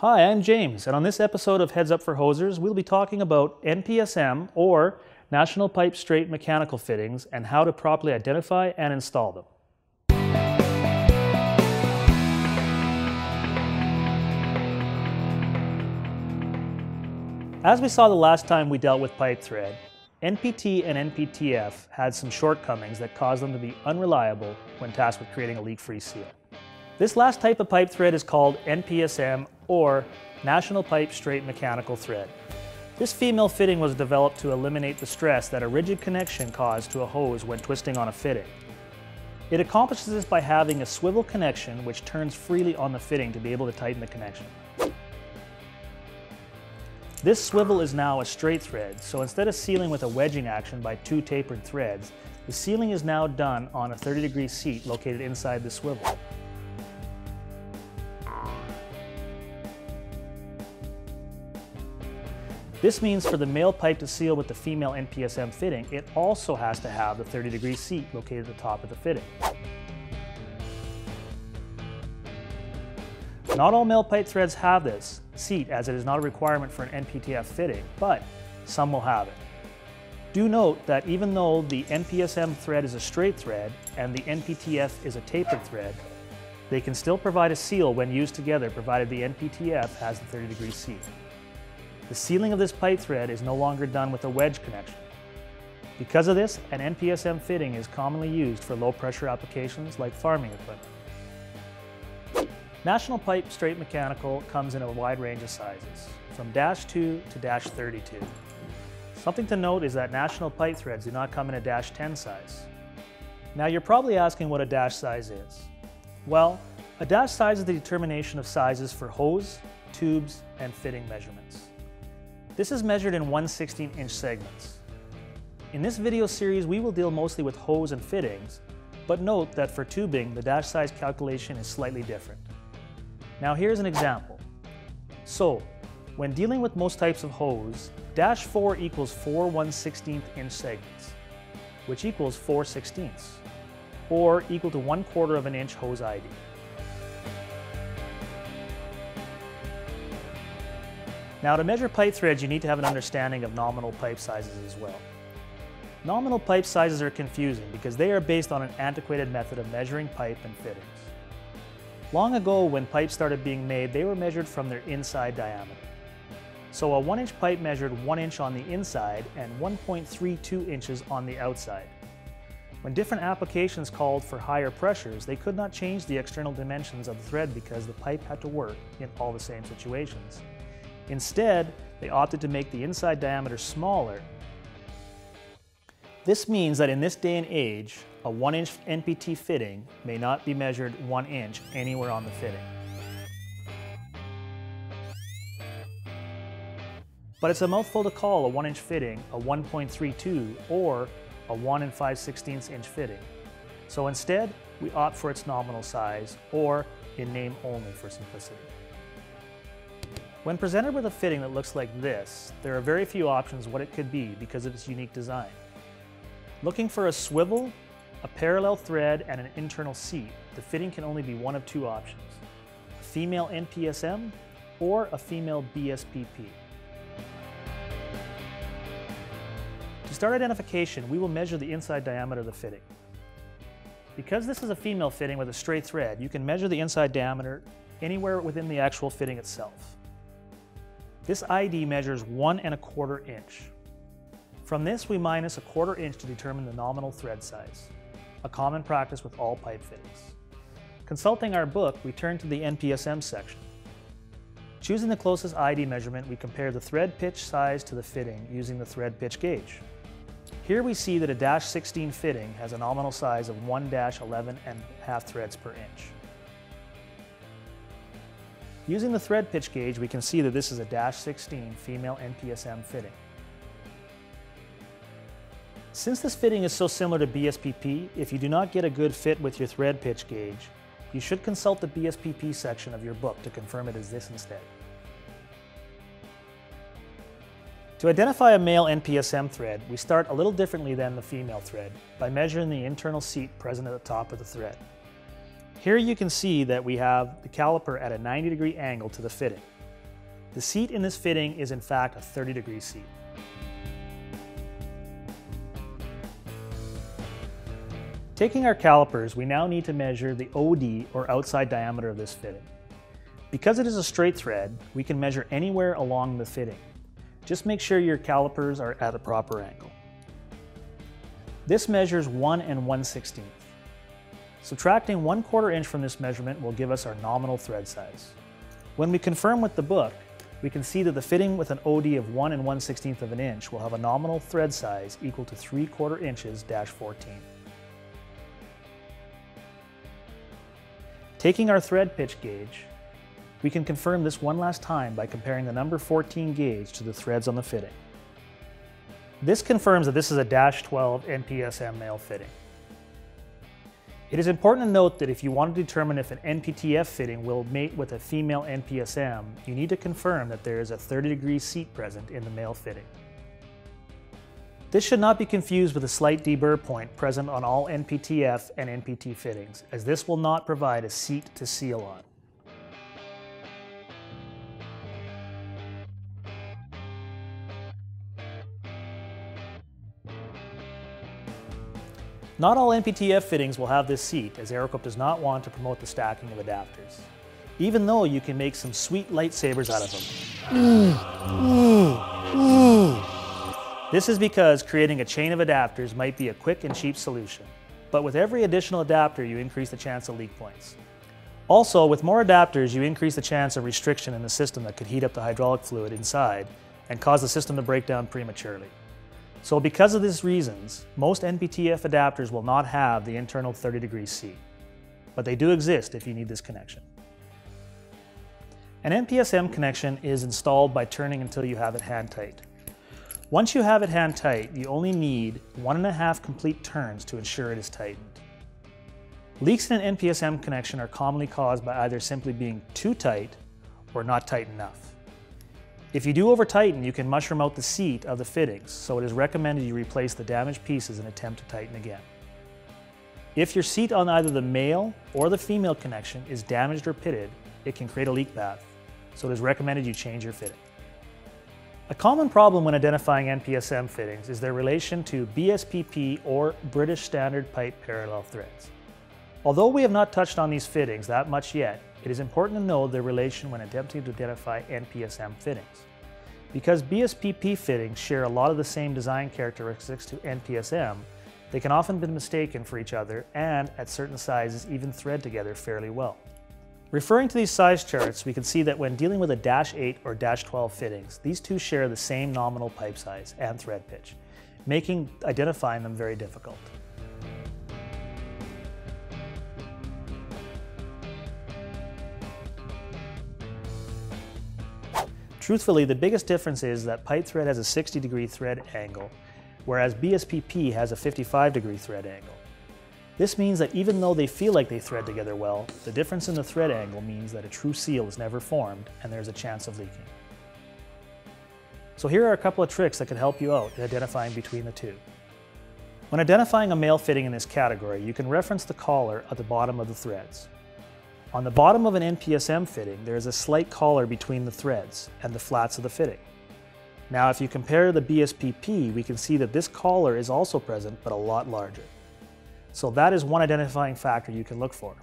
Hi, I'm James, and on this episode of Heads Up for Hosers, we'll be talking about NPSM, or National Pipe Straight Mechanical Fittings, and how to properly identify and install them. As we saw the last time we dealt with pipe thread, NPT and NPTF had some shortcomings that caused them to be unreliable when tasked with creating a leak-free seal. This last type of pipe thread is called NPSM, or National Pipe Straight Mechanical Thread. This female fitting was developed to eliminate the stress that a rigid connection caused to a hose when twisting on a fitting. It accomplishes this by having a swivel connection which turns freely on the fitting to be able to tighten the connection. This swivel is now a straight thread, so instead of sealing with a wedging action by two tapered threads, the sealing is now done on a 30-degree seat located inside the swivel. This means for the male pipe to seal with the female NPSM fitting, it also has to have the 30-degree seat located at the top of the fitting. Not all male pipe threads have this seat, as it is not a requirement for an NPTF fitting, but some will have it. Do note that even though the NPSM thread is a straight thread and the NPTF is a tapered thread, they can still provide a seal when used together, provided the NPTF has the 30-degree seat. The sealing of this pipe thread is no longer done with a wedge connection. Because of this, an NPSM fitting is commonly used for low-pressure applications like farming equipment. National Pipe Straight Mechanical comes in a wide range of sizes, from -2 to -32. Something to note is that national pipe threads do not come in a -10 size. Now you're probably asking what a dash size is. Well, a dash size is the determination of sizes for hose, tubes, and fitting measurements. This is measured in 1/16-inch segments. In this video series, we will deal mostly with hose and fittings, but note that for tubing, the dash size calculation is slightly different. Now here's an example. So, when dealing with most types of hose, dash 4 equals 4 1/16-inch segments, which equals 4/16ths, or equal to 1/4 of an inch hose ID. Now, to measure pipe threads, you need to have an understanding of nominal pipe sizes as well. Nominal pipe sizes are confusing because they are based on an antiquated method of measuring pipe and fittings. Long ago, when pipes started being made, they were measured from their inside diameter. So a 1-inch pipe measured 1 inch on the inside and 1.32 inches on the outside. When different applications called for higher pressures, they could not change the external dimensions of the thread because the pipe had to work in all the same situations. Instead, they opted to make the inside diameter smaller. This means that in this day and age, a 1-inch NPT fitting may not be measured 1 inch anywhere on the fitting. But it's a mouthful to call a 1-inch fitting a 1.32 or a 1 5/16-inch fitting. So instead, we opt for its nominal size, or in name only for simplicity. When presented with a fitting that looks like this, there are very few options what it could be because of its unique design. Looking for a swivel, a parallel thread, and an internal seat, the fitting can only be one of two options: a female NPSM or a female BSPP. To start identification, we will measure the inside diameter of the fitting. Because this is a female fitting with a straight thread, you can measure the inside diameter anywhere within the actual fitting itself. This ID measures 1 1/4 inch. From this, we minus 1/4 inch to determine the nominal thread size, a common practice with all pipe fittings. Consulting our book, we turn to the NPSM section. Choosing the closest ID measurement, we compare the thread pitch size to the fitting using the thread pitch gauge. Here we see that a -16 fitting has a nominal size of 1 11½ threads per inch. Using the thread pitch gauge, we can see that this is a -16 female NPSM fitting. Since this fitting is so similar to BSPP, if you do not get a good fit with your thread pitch gauge, you should consult the BSPP section of your book to confirm it is this instead. To identify a male NPSM thread, we start a little differently than the female thread by measuring the internal seat present at the top of the thread. Here you can see that we have the caliper at a 90-degree angle to the fitting, The seat in this fitting is in fact a 30-degree seat. Taking our calipers, we now need to measure the OD, or outside diameter, of this fitting. Because it is a straight thread, we can measure anywhere along the fitting. Just make sure your calipers are at a proper angle. This measures 1 1/16. Subtracting 1/4 inch from this measurement will give us our nominal thread size. When we confirm with the book, we can see that the fitting with an OD of 1 1/16 of an inch will have a nominal thread size equal to 3/4 inches - 14. Taking our thread pitch gauge, we can confirm this one last time by comparing the number 14 gauge to the threads on the fitting. This confirms that this is a -12 NPSM male fitting. It is important to note that if you want to determine if an NPTF fitting will mate with a female NPSM, you need to confirm that there is a 30-degree seat present in the male fitting. This should not be confused with a slight deburr point present on all NPTF and NPT fittings, as this will not provide a seat to seal on. Not all NPTF fittings will have this seat, as Aeroquip does not want to promote the stacking of adapters, even though you can make some sweet lightsabers out of them. This is because creating a chain of adapters might be a quick and cheap solution, but with every additional adapter you increase the chance of leak points. Also, with more adapters you increase the chance of restriction in the system that could heat up the hydraulic fluid inside and cause the system to break down prematurely. So because of these reasons, most NPTF adapters will not have the internal 30-degree seat, but they do exist if you need this connection. An NPSM connection is installed by turning until you have it hand tight. Once you have it hand tight, you only need 1.5 complete turns to ensure it is tightened. Leaks in an NPSM connection are commonly caused by either simply being too tight or not tight enough. If you do over-tighten, you can mushroom out the seat of the fittings, so it is recommended you replace the damaged pieces and attempt to tighten again. If your seat on either the male or the female connection is damaged or pitted, it can create a leak path, so it is recommended you change your fitting. A common problem when identifying NPSM fittings is their relation to BSPP, or British Standard Pipe Parallel Threads. Although we have not touched on these fittings that much yet, it is important to know their relation when attempting to identify NPSM fittings. Because BSPP fittings share a lot of the same design characteristics to NPSM, they can often be mistaken for each other and, at certain sizes, even thread together fairly well. Referring to these size charts, we can see that when dealing with a -8 or -12 fittings, these two share the same nominal pipe size and thread pitch, making identifying them very difficult. Truthfully, the biggest difference is that pipe thread has a 60-degree thread angle, whereas BSPP has a 55-degree thread angle. This means that even though they feel like they thread together well, the difference in the thread angle means that a true seal is never formed and there's a chance of leaking. So here are a couple of tricks that can help you out in identifying between the two. When identifying a male fitting in this category, you can reference the collar at the bottom of the threads. On the bottom of an NPSM fitting, there is a slight collar between the threads and the flats of the fitting. Now if you compare the BSPP, we can see that this collar is also present but a lot larger. So that is one identifying factor you can look for.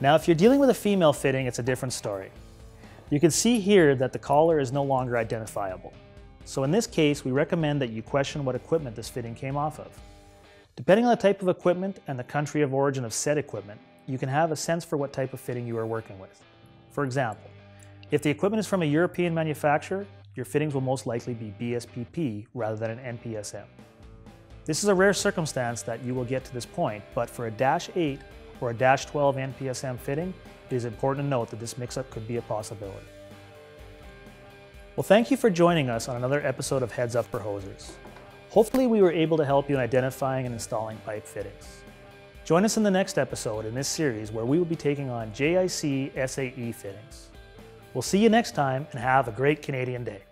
Now if you're dealing with a female fitting, it's a different story. You can see here that the collar is no longer identifiable. So in this case, we recommend that you question what equipment this fitting came off of. Depending on the type of equipment and the country of origin of said equipment, you can have a sense for what type of fitting you are working with. For example, if the equipment is from a European manufacturer, your fittings will most likely be BSPP rather than an NPSM. This is a rare circumstance that you will get to this point, but for a -8 or a -12 NPSM fitting, it is important to note that this mix-up could be a possibility. Well, thank you for joining us on another episode of Heads Up for Hosers. Hopefully we were able to help you in identifying and installing pipe fittings. Join us in the next episode in this series where we will be taking on JIC SAE fittings. We'll see you next time and have a great Canadian day.